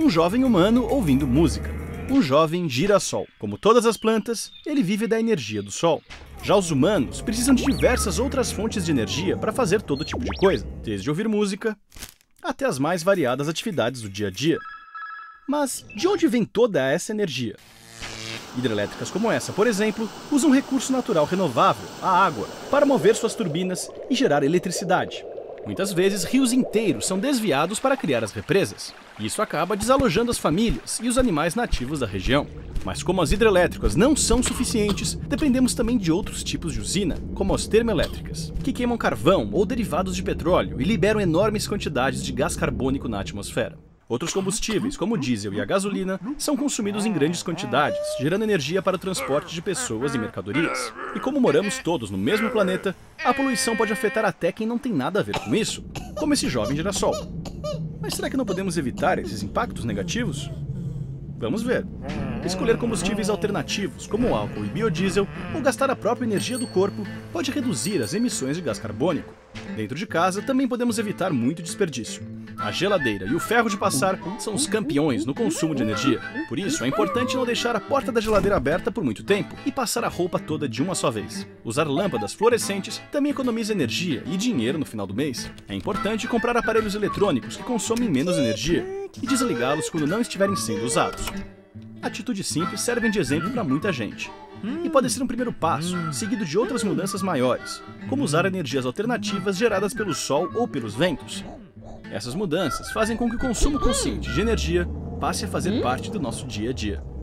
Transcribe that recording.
Um jovem humano ouvindo música. Um jovem girassol. Como todas as plantas, ele vive da energia do sol. Já os humanos precisam de diversas outras fontes de energia para fazer todo tipo de coisa, desde ouvir música até as mais variadas atividades do dia a dia. Mas de onde vem toda essa energia? Hidrelétricas como essa, por exemplo, usam um recurso natural renovável, a água, para mover suas turbinas e gerar eletricidade. Muitas vezes, rios inteiros são desviados para criar as represas. Isso acaba desalojando as famílias e os animais nativos da região. Mas como as hidrelétricas não são suficientes, dependemos também de outros tipos de usina, como as termoelétricas, que queimam carvão ou derivados de petróleo e liberam enormes quantidades de gás carbônico na atmosfera. Outros combustíveis, como o diesel e a gasolina, são consumidos em grandes quantidades, gerando energia para o transporte de pessoas e mercadorias. E como moramos todos no mesmo planeta, a poluição pode afetar até quem não tem nada a ver com isso, como esse jovem girassol. Mas será que não podemos evitar esses impactos negativos? Vamos ver. Escolher combustíveis alternativos, como álcool e biodiesel, ou gastar a própria energia do corpo, pode reduzir as emissões de gás carbônico. Dentro de casa, também podemos evitar muito desperdício. A geladeira e o ferro de passar são os campeões no consumo de energia. Por isso, é importante não deixar a porta da geladeira aberta por muito tempo e passar a roupa toda de uma só vez. Usar lâmpadas fluorescentes também economiza energia e dinheiro no final do mês. É importante comprar aparelhos eletrônicos que consomem menos energia e desligá-los quando não estiverem sendo usados. Atitudes simples servem de exemplo para muita gente. E pode ser um primeiro passo, seguido de outras mudanças maiores, como usar energias alternativas geradas pelo sol ou pelos ventos. Essas mudanças fazem com que o consumo consciente de energia passe a fazer parte do nosso dia a dia.